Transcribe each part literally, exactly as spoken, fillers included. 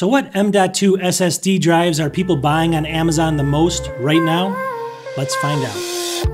So what M dot two S S D drives are people buying on Amazon the most right now? Let's find out.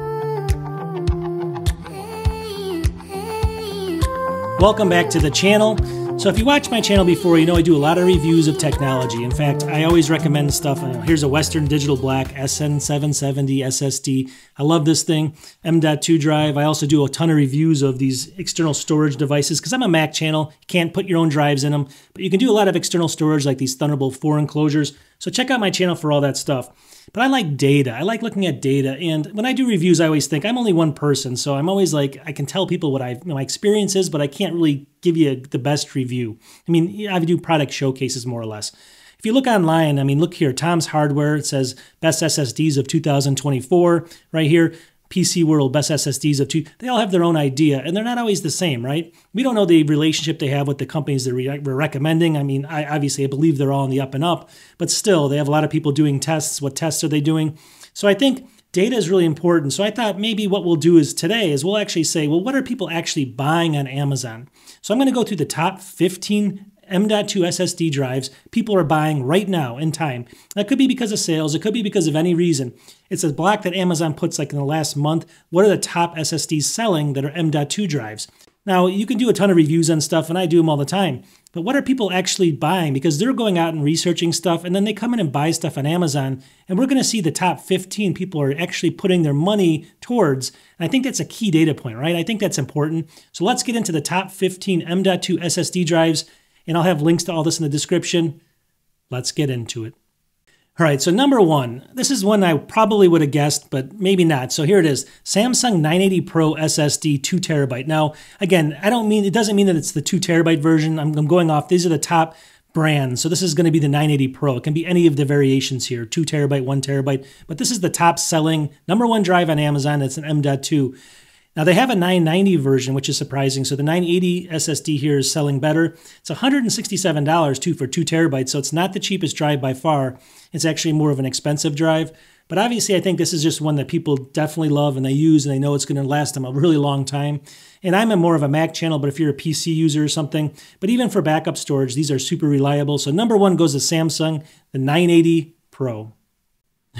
Welcome back to the channel. So if you watch my channel before, you know I do a lot of reviews of technology. In fact, I always recommend stuff. Here's a Western Digital Black S N seven seventy S S D. I love this thing. M dot two drive. I also do a ton of reviews of these external storage devices because I'm a Mac channel. You can't put your own drives in them, but you can do a lot of external storage like these Thunderbolt four enclosures. So check out my channel for all that stuff. But I like data. I like looking at data. And when I do reviews, I always think I'm only one person. So I'm always like, I can tell people what I've, you know, my experience is, but I can't really give you a, the best review. I mean, I do product showcases more or less. If you look online, I mean, look here, Tom's Hardware, it says best S S Ds of two thousand twenty-four right here. P C World, best S S Ds of two, they all have their own idea, and they're not always the same, right? We don't know the relationship they have with the companies that we're recommending. I mean, I obviously I believe they're all in the up and up, but still, they have a lot of people doing tests. What tests are they doing? So I think data is really important. So I thought maybe what we'll do is today is we'll actually say, well, what are people actually buying on Amazon? So I'm going to go through the top fifteen M dot two S S D drives people are buying right now in time. That could be because of sales. It could be because of any reason. It's a block that Amazon puts like in the last month. What are the top S S Ds selling that are M dot two drives? Now, you can do a ton of reviews on stuff, and I do them all the time. But what are people actually buying? Because they're going out and researching stuff, and then they come in and buy stuff on Amazon. And we're going to see the top fifteen people are actually putting their money towards. And I think that's a key data point, right? I think that's important. So let's get into the top fifteen M dot two S S D drives. And I'll have links to all this in the description. Let's get into it. All right, so number one, this is one I probably would have guessed, but maybe not. So here it is, Samsung nine eighty Pro S S D two terabyte. Now, again, I don't mean, it doesn't mean that it's the two terabyte version. I'm, I'm going off, these are the top brands. So this is gonna be the nine eighty Pro. It can be any of the variations here, two terabyte, one terabyte, but this is the top selling number one drive on Amazon. It's an M dot two. Now they have a nine ninety version, which is surprising. So the nine eighty S S D here is selling better. It's one hundred sixty-seven dollars too for two terabytes. So it's not the cheapest drive by far. It's actually more of an expensive drive. But obviously I think this is just one that people definitely love and they use and they know it's gonna last them a really long time. And I'm a more of a Mac channel, but if you're a P C user or something, but even for backup storage, these are super reliable. So number one goes to Samsung, the nine eighty Pro.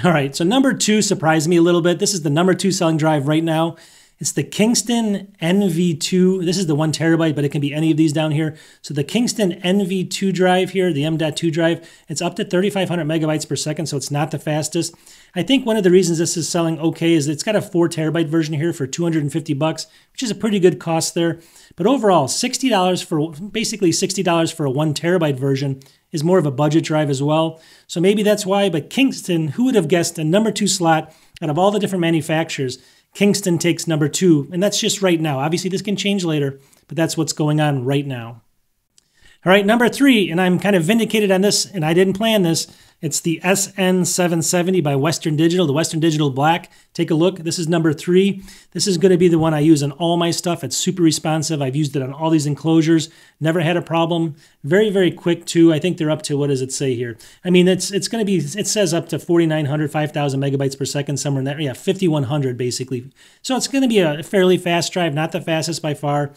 All right, so number two surprised me a little bit. This is the number two selling drive right now. It's the Kingston N V two. This is the one terabyte, but it can be any of these down here. So the Kingston N V two drive here, the M dot two drive, it's up to thirty-five hundred megabytes per second, so it's not the fastest. I think one of the reasons this is selling okay is it's got a four terabyte version here for two hundred fifty bucks, which is a pretty good cost there. But overall, sixty dollars for, basically sixty dollars for a one terabyte version is more of a budget drive as well. So maybe that's why, but Kingston, who would have guessed a number two slot out of all the different manufacturers, Kingston takes number two, and that's just right now. Obviously, this can change later, but that's what's going on right now. All right, number three, and I'm kind of vindicated on this, and I didn't plan this. It's the S N seven seventy by Western Digital, the Western Digital Black. Take a look. This is number three. This is going to be the one I use on all my stuff. It's super responsive. I've used it on all these enclosures. Never had a problem. Very, very quick, too. I think they're up to, what does it say here? I mean, it's it's going to be, it says up to forty-nine hundred, five thousand megabytes per second, somewhere in that, yeah, fifty-one hundred basically. So it's going to be a fairly fast drive, not the fastest by far.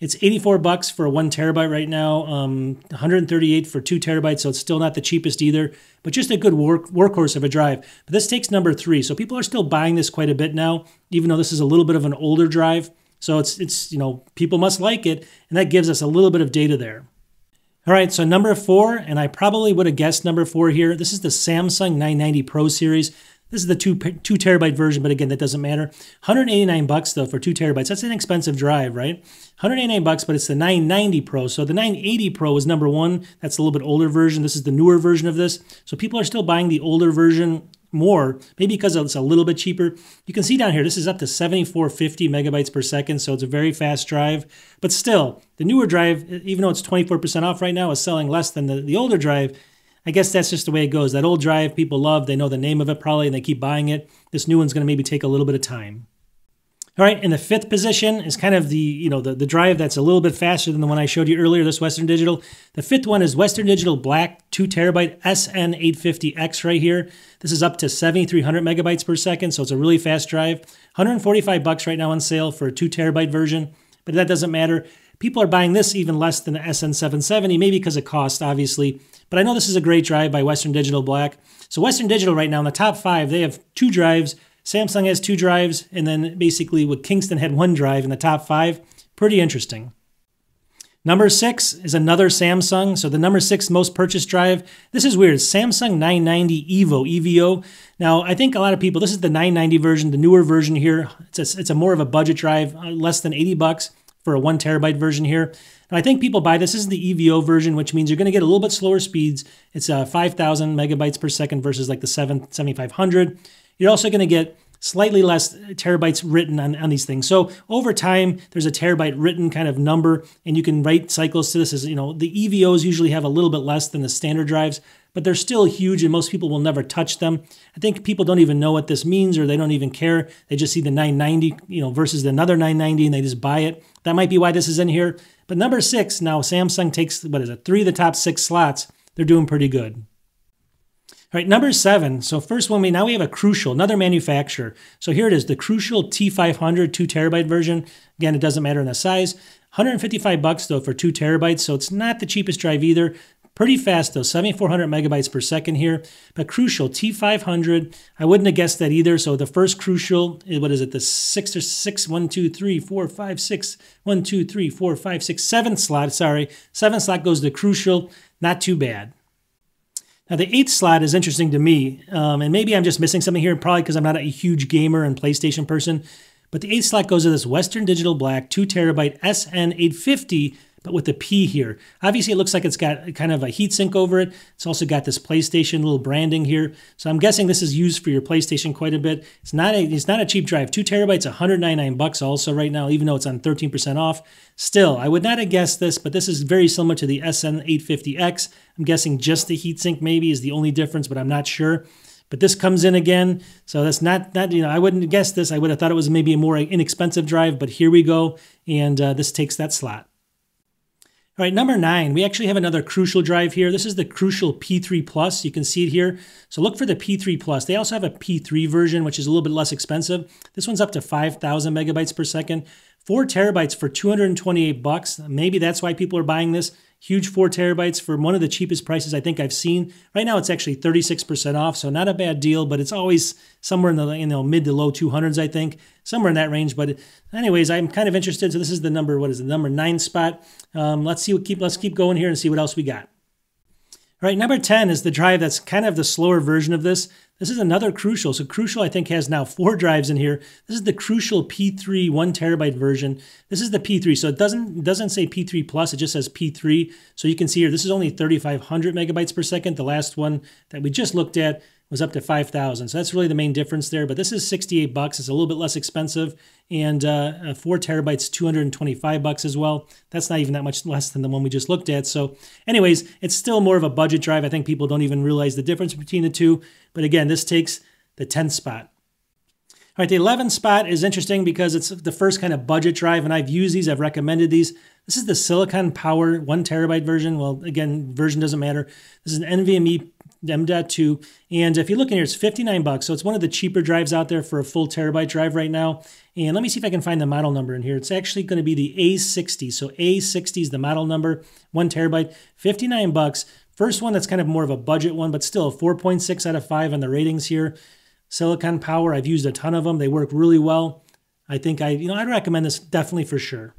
It's eighty-four bucks for a one terabyte right now, um, one hundred thirty-eight for two terabytes, so it's still not the cheapest either, but just a good work, workhorse of a drive. But this takes number three, so people are still buying this quite a bit now, even though this is a little bit of an older drive. So it's, it's you know, people must like it, and that gives us a little bit of data there. All right, so number four, and I probably would have guessed number four here. This is the Samsung nine ninety Pro series. This is the two, two terabyte version, but again, that doesn't matter. one hundred eighty-nine bucks though for two terabytes. That's an expensive drive, right? one hundred eighty-nine bucks, but it's the nine ninety Pro. So the nine eighty Pro was number one. That's a little bit older version. This is the newer version of this. So people are still buying the older version more, maybe because it's a little bit cheaper. You can see down here, this is up to seventy-four fifty megabytes per second. So it's a very fast drive, but still the newer drive, even though it's twenty-four percent off right now, is selling less than the, the older drive. I guess that's just the way it goes. That old drive people love, they know the name of it probably, and they keep buying it. This new one's gonna maybe take a little bit of time. All right, and the fifth position is kind of the, you know, the, the drive that's a little bit faster than the one I showed you earlier, this Western Digital. The fifth one is Western Digital Black two terabyte S N eight fifty X right here. This is up to seventy-three hundred megabytes per second, so it's a really fast drive. one hundred forty-five bucks right now on sale for a two terabyte version, but that doesn't matter. People are buying this even less than the S N seven seventy, maybe because of cost, obviously. But I know this is a great drive by Western Digital Black. So Western Digital right now in the top five, they have two drives. Samsung has two drives, and then basically what Kingston had one drive in the top five. Pretty interesting. Number six is another Samsung. So the number six most purchased drive. This is weird. Samsung nine ninety EVO, E V O. Now, I think a lot of people, this is the nine ninety version, the newer version here. It's a, it's a more of a budget drive, uh, less than eighty bucks for a one terabyte version here. And I think people buy this. This is the E V O version, which means you're going to get a little bit slower speeds. It's uh, five thousand megabytes per second versus like the seven seventy-five hundred. You're also going to get slightly less terabytes written on, on these things. So over time, there's a terabyte written kind of number, and you can write cycles to this. As you know, the E V Os usually have a little bit less than the standard drives, but they're still huge, and most people will never touch them. I think people don't even know what this means, or they don't even care. They just see the nine ninety, you know, versus another nine ninety, and they just buy it. That might be why this is in here. But number six now, Samsung takes what is it, three of the top six slots. They're doing pretty good. All right, number seven. So first one, we now we have a Crucial, another manufacturer. So here it is, the Crucial T five hundred, two terabyte version. Again, it doesn't matter in the size. one hundred fifty-five bucks though for two terabytes, so it's not the cheapest drive either. Pretty fast though, seventy-four hundred megabytes per second here. But Crucial T five hundred, I wouldn't have guessed that either. So the first Crucial, what is it, the six or six, one, two, three, four, five, six, one, two, three, four, five, six, seven slot, sorry, seven slot goes to Crucial. Not too bad. Now, the eighth slot is interesting to me, um, and maybe I'm just missing something here, probably because I'm not a huge gamer and PlayStation person, but the eighth slot goes to this Western Digital Black two terabyte S N eight fifty, but with a P here. Obviously, it looks like it's got kind of a heatsink over it. It's also got this PlayStation little branding here, so I'm guessing this is used for your PlayStation quite a bit. It's not a, it's not a cheap drive. Two terabytes, one hundred ninety-nine bucks also right now, even though it's on thirteen percent off. Still, I would not have guessed this, but this is very similar to the S N eight fifty X. I'm guessing just the heatsink maybe is the only difference, but I'm not sure. But this comes in again, so that's not, not you know, I wouldn't guess this. I would have thought it was maybe a more inexpensive drive, but here we go, and uh, this takes that slot. All right, number nine, we actually have another Crucial drive here. This is the Crucial P three Plus. You can see it here. So look for the P three Plus. They also have a P three version, which is a little bit less expensive. This one's up to five thousand megabytes per second. Four terabytes for two hundred twenty-eight bucks. Maybe that's why people are buying this. Huge four terabytes for one of the cheapest prices I think I've seen. Right now it's actually thirty-six percent off, so not a bad deal, but it's always somewhere in the you know, mid to low two hundreds, I think, somewhere in that range. But anyways, I'm kind of interested. So this is the number, what is the number nine spot. Um, let's see what keep, let's keep going here and see what else we got. All right, number ten is the drive that's kind of the slower version of this. This is another Crucial. So Crucial, I think, has now four drives in here. This is the Crucial P three one terabyte version. This is the P three. So it doesn't, doesn't say P three Plus, it just says P three. So you can see here, this is only thirty-five hundred megabytes per second. The last one that we just looked at was up to five thousand. So that's really the main difference there. But this is sixty-eight bucks. It's a little bit less expensive. And uh, four terabytes, two hundred twenty-five bucks as well. That's not even that much less than the one we just looked at. So anyways, it's still more of a budget drive. I think people don't even realize the difference between the two. But again, this takes the tenth spot. All right, the eleventh spot is interesting because it's the first kind of budget drive, and I've used these, I've recommended these. This is the Silicon Power one terabyte version. Well, again, version doesn't matter. This is an NVMe M dot two, and if you look in here, it's fifty-nine bucks. So it's one of the cheaper drives out there for a full terabyte drive right now. And let me see if I can find the model number in here. It's actually going to be the A sixty. So A sixty is the model number, one terabyte, fifty-nine bucks. First one that's kind of more of a budget one, but still four point six out of five on the ratings here. Silicon Power, I've used a ton of them. They work really well. I think I, you know, I'd recommend this definitely for sure.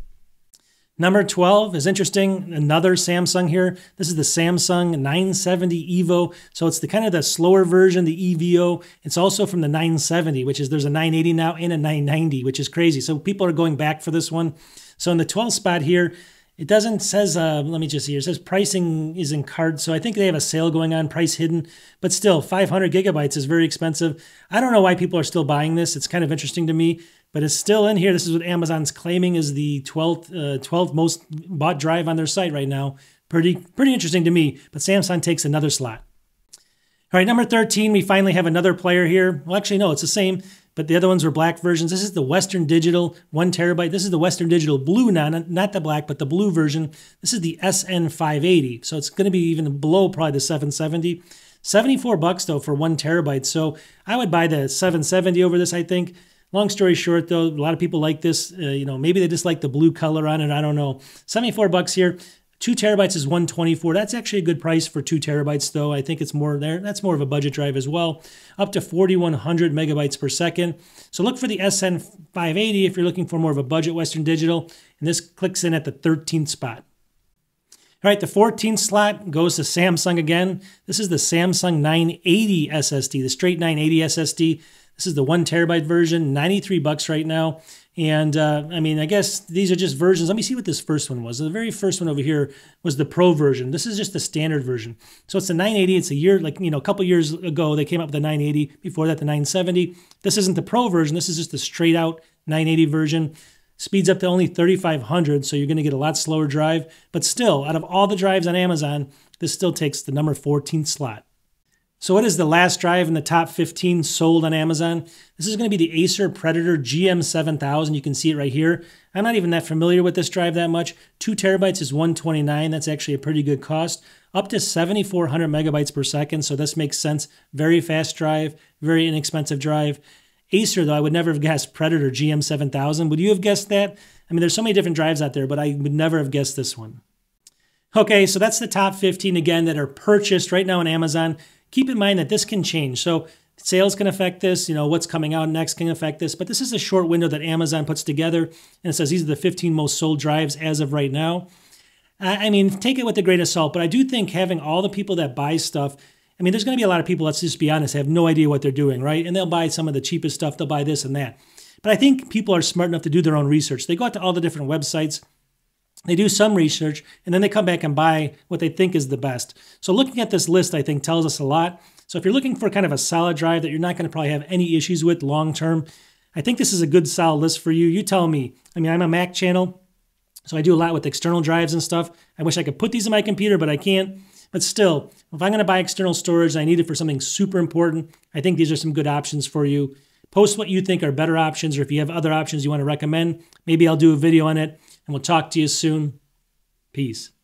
Number twelve is interesting, another Samsung here. This is the Samsung nine seventy EVO. So it's the kind of the slower version, the E V O. It's also from the nine seventy, which is there's a nine eighty now and a nine ninety, which is crazy. So people are going back for this one. So in the twelfth spot here, it doesn't says, uh, let me just see here, it says pricing is in card. So I think they have a sale going on, price hidden, but still five hundred gigabytes is very expensive. I don't know why people are still buying this. It's kind of interesting to me. But it's still in here. This is what Amazon's claiming is the twelfth, uh, twelfth most bought drive on their site right now. Pretty, pretty interesting to me, but Samsung takes another slot. All right, number thirteen, we finally have another player here. Well, actually, no, it's the same, but the other ones were black versions. This is the Western Digital one terabyte. This is the Western Digital Blue, not, not the black, but the blue version. This is the S N five eighty, so it's going to be even below probably the seven seventy. seventy-four bucks though for one terabyte, so I would buy the seven seventy over this, I think. Long story short, though, a lot of people like this. Uh, you know, maybe they just like the blue color on it. I don't know. seventy-four bucks here. Two terabytes is one twenty-four. That's actually a good price for two terabytes though. I think it's more there. That's more of a budget drive as well. Up to forty-one hundred megabytes per second. So look for the S N five eighty if you're looking for more of a budget Western Digital. And this clicks in at the thirteenth spot. All right, the fourteenth slot goes to Samsung again. This is the Samsung nine eighty S S D, the straight nine eighty S S D. This is the one terabyte version, ninety-three bucks right now. And uh, I mean, I guess these are just versions. Let me see what this first one was. The very first one over here was the Pro version. This is just the standard version. So it's the nine eighty. It's a year, like, you know, a couple years ago, they came up with the nine eighty. Before that, the nine seventy. This isn't the Pro version. This is just the straight out nine eighty version. Speeds up to only thirty-five hundred, so you're going to get a lot slower drive. But still, out of all the drives on Amazon, this still takes the number fourteenth slot. So what is the last drive in the top fifteen sold on Amazon? This is going to be the Acer Predator G M seven thousand. You can see it right here. I'm not even that familiar with this drive that much. Two terabytes is one twenty-nine. That's actually a pretty good cost. Up to seventy-four hundred megabytes per second, so this makes sense. Very fast drive, very inexpensive drive. Acer, though, I would never have guessed Predator G M seven thousand. Would you have guessed that? I mean, there's so many different drives out there, but I would never have guessed this one. Okay, so that's the top fifteen, again, that are purchased right now on Amazon. Keep in mind that this can change. So sales can affect this. You know, what's coming out next can affect this. But this is a short window that Amazon puts together, and it says these are the fifteen most sold drives as of right now. I mean, take it with a grain of salt, but I do think having all the people that buy stuff, I mean, there's going to be a lot of people, let's just be honest, have no idea what they're doing, right? And they'll buy some of the cheapest stuff. They'll buy this and that. But I think people are smart enough to do their own research. They go out to all the different websites. They do some research, and then they come back and buy what they think is the best. So looking at this list, I think, tells us a lot. So if you're looking for kind of a solid drive that you're not going to probably have any issues with long-term, I think this is a good solid list for you. You tell me. I mean, I'm a Mac channel, so I do a lot with external drives and stuff. I wish I could put these in my computer, but I can't. But still, if I'm going to buy external storage and I need it for something super important, I think these are some good options for you. Post what you think are better options, or if you have other options you want to recommend, maybe I'll do a video on it, and we'll talk to you soon. Peace.